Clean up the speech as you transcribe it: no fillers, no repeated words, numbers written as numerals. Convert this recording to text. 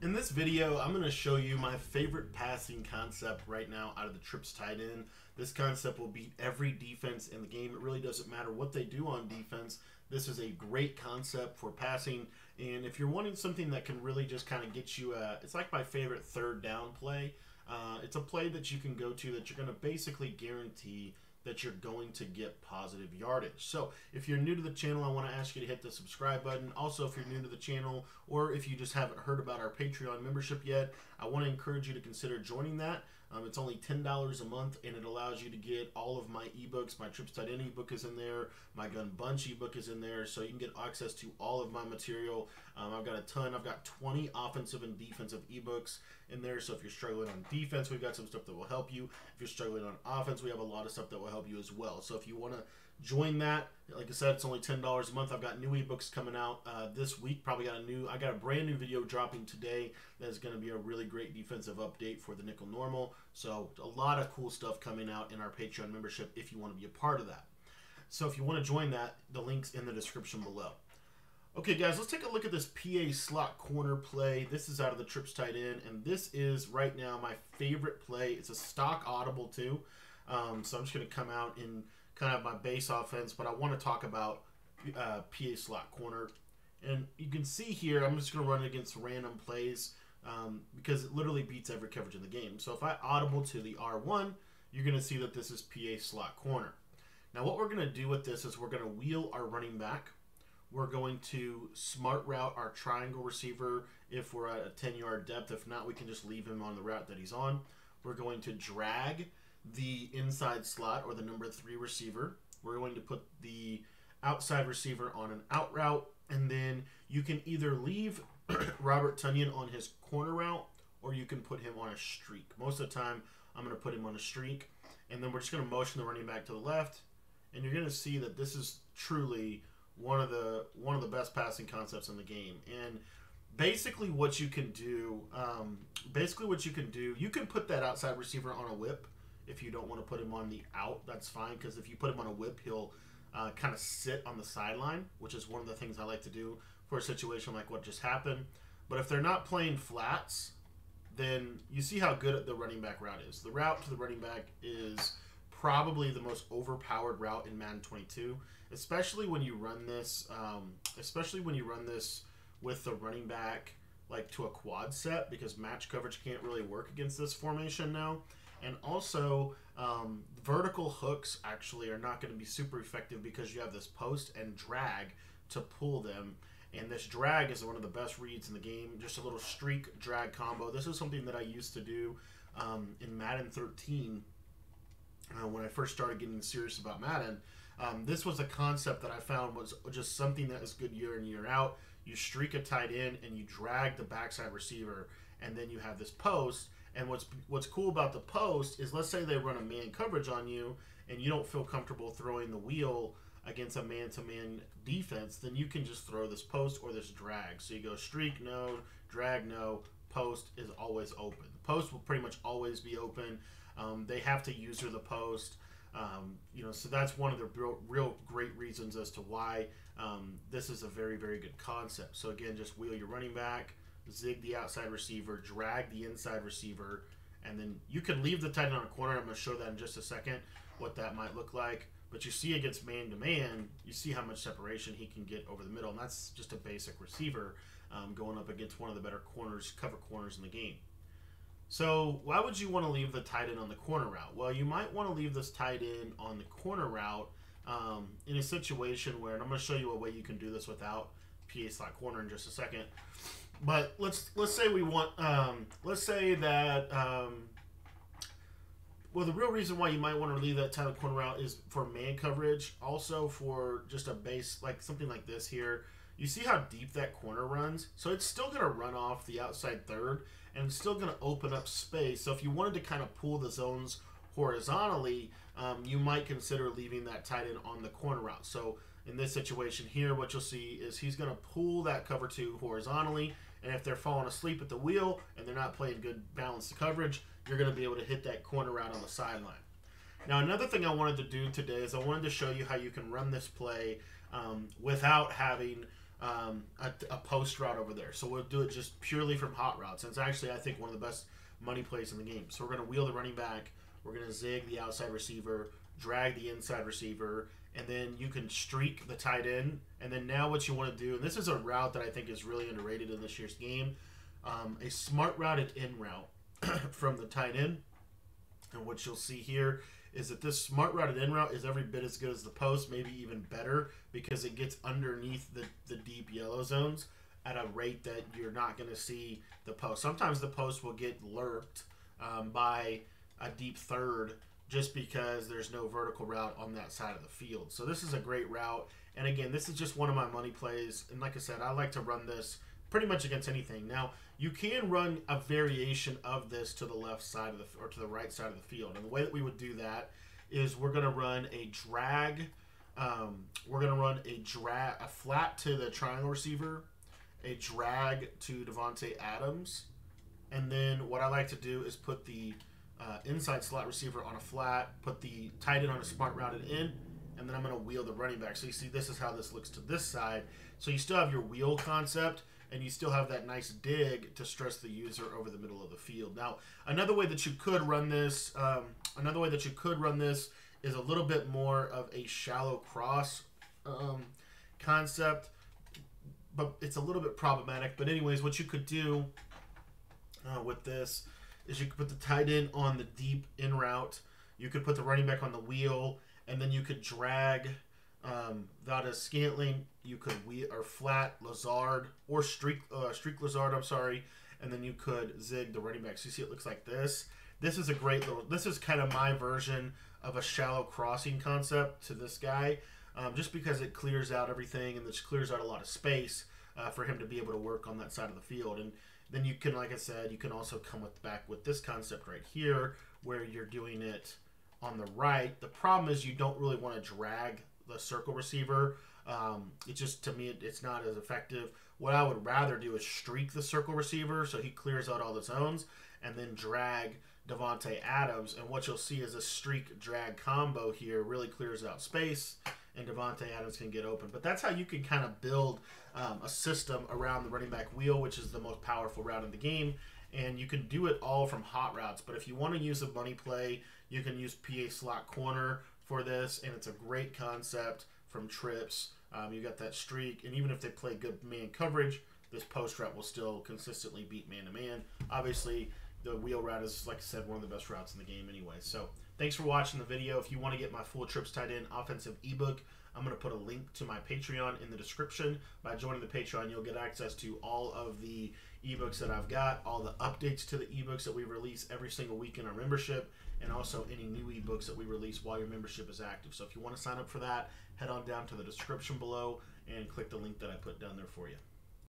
In this video, I'm going to show you my favorite passing concept right now out of the Trips tight end. This concept will beat every defense in the game. It really doesn't matter what they do on defense. This is a great concept for passing. And if you're wanting something that can really just kind of get you, it's like my favorite third down play. It's a play that you can go to that you're going to basically guarantee that you're going to get positive yardage. So if you're new to the channel, I want to ask you to hit the subscribe button. Also, if you're new to the channel or if you just haven't heard about our Patreon membership yet, I want to encourage you to consider joining that. It's only $10 a month, and it allows you to get all of my ebooks. My Trips tight end ebook is in there. My Gun Bunch ebook is in there, so you can get access to all of my material. I've got a ton. I've got 20 offensive and defensive ebooks in there, so if you're struggling on defense, we've got some stuff that will help you. If you're struggling on offense, we have a lot of stuff that will help you as well. So if you want to join that, like I said, it's only $10 a month. I've got new ebooks coming out this week. Probably got I got a brand new video dropping today that is going to be a really great defensive update for the nickel normal. So a lot of cool stuff coming out in our Patreon membership if you want to be a part of that. So if you want to join that, the link's in the description below. Okay, guys, let's take a look at this PA slot corner play. This is out of the Trips tight end, and this is right now my favorite play. It's a stock audible too. So I'm just going to come out and kind of my base offense, but I want to talk about PA slot corner. And you can see here, I'm just going to run against random plays because it literally beats every coverage in the game. So if I audible to the R1, you're going to see that this is PA slot corner. Now what we're going to do with this is we're going to wheel our running back. We're going to smart route our triangle receiver if we're at a 10-yard depth. If not, we can just leave him on the route that he's on. We're going to drag the inside slot or the number 3 receiver. We're going to put the outside receiver on an out route, and then you can either leave Robert Tunyon on his corner route or you can put him on a streak. Most of the time I'm going to put him on a streak, and then we're just going to motion the running back to the left, and you're going to see that this is truly one of the best passing concepts in the game. And basically what you can do, you can put that outside receiver on a whip. If you don't want to put him on the out, that's fine, because if you put him on a whip, he'll kind of sit on the sideline, which is one of the things I like to do for a situation like what just happened. But if they're not playing flats, then you see how good the running back route is. The route to the running back is probably the most overpowered route in Madden 22, especially when you run this, with the running back like to a quad set, because match coverage can't really work against this formation now. And also, vertical hooks actually are not going to be super effective because you have this post and drag to pull them. And this drag is one of the best reads in the game, just a little streak drag combo. This is something that I used to do in Madden 13 when I first started getting serious about Madden. This was a concept that I found was just something that is good year in, year out. You streak a tight end and you drag the backside receiver, and then you have this post. And what's cool about the post is, let's say they run a man coverage on you and you don't feel comfortable throwing the wheel against a man-to-man defense, then you can just throw this post or this drag. So you go streak, no, drag, no, post is always open. The post will pretty much always be open. They have to user the post. So that's one of the real great reasons as to why this is a very, very good concept. So again, just wheel your running back, zig the outside receiver, drag the inside receiver, and then you can leave the tight end on a corner. I'm going to show that in just a second, what that might look like. But you see against man-to-man, you see how much separation he can get over the middle, and that's just a basic receiver going up against one of the better corners, cover corners in the game. So why would you want to leave the tight end on the corner route? Well, you might want to leave this tight end on the corner route in a situation where, and I'm going to show you a way you can do this without PA slot corner in just a second. But let's say we want well, the real reason why you might want to leave that tight end corner route is for man coverage, also for just a base like something like this here. You see how deep that corner runs, so it's still going to run off the outside third and it's still going to open up space. So if you wanted to kind of pull the zones horizontally, you might consider leaving that tight end on the corner route. So in this situation here, what you'll see is he's going to pull that cover 2 horizontally, and if they're falling asleep at the wheel and they're not playing good balanced coverage, you're going to be able to hit that corner route on the sideline. Now, another thing I wanted to do today is I wanted to show you how you can run this play without having a post route over there. So we'll do it just purely from hot routes. And it's actually, I think, one of the best money plays in the game. So we're going to wheel the running back. We're going to zig the outside receiver, drag the inside receiver, and then you can streak the tight end. And then now what you want to do, and this is a route that I think is really underrated in this year's game, a smart routed in route from the tight end. And what you'll see here is that this smart routed in route is every bit as good as the post, maybe even better, because it gets underneath the deep yellow zones at a rate that you're not going to see the post. Sometimes the post will get lurked by a deep third just because there's no vertical route on that side of the field. So this is a great route. And again, this is just one of my money plays. And like I said, I like to run this pretty much against anything. Now, you can run a variation of this to the left side of the, or to the right side of the field. And the way that we would do that is we're going to run a drag. We're going to run a flat to the triangle receiver, a drag to Davante Adams. And then what I like to do is put the inside slot receiver on a flat, put the tight end on a smart routed in, and then I'm going to wheel the running back. So you see, this is how this looks to this side. So you still have your wheel concept, and you still have that nice dig to stress the user over the middle of the field. Now, another way that you could run this, is a little bit more of a shallow cross concept, but it's a little bit problematic. But anyways, what you could do with this is you could put the tight end on the deep in route. You could put the running back on the wheel, and then you could drag that is Scantling. You could flat Lazard or streak Lazard, I'm sorry, and then you could zig the running back. So you see, it looks like this. This is a great little. This is kind of my version of a shallow crossing concept to this guy, just because it clears out everything and this clears out a lot of space for him to be able to work on that side of the field. And then you can, like I said, you can also come back with this concept right here where you're doing it on the right. The problem is you don't really want to drag the circle receiver. It's just, to me, it's not as effective. What I would rather do is streak the circle receiver so he clears out all the zones, and then drag Davante Adams. And what you'll see is a streak drag combo here really clears out space, and Davante Adams can get open. But that's how you can kind of build a system around the running back wheel, which is the most powerful route in the game. And you can do it all from hot routes. But if you want to use a money play, you can use PA slot corner for this, and it's a great concept from Trips. You got that streak, and even if they play good man coverage, this post route will still consistently beat man-to-man. Obviously, the wheel route is, like I said, one of the best routes in the game anyway. So thanks for watching the video. If you want to get my full Trips tight end offensive ebook, I'm going to put a link to my Patreon in the description. By joining the Patreon, you'll get access to all of the ebooks that I've got, all the updates to the ebooks that we release every single week in our membership, and also any new ebooks that we release while your membership is active. So if you want to sign up for that, head on down to the description below and click the link that I put down there for you.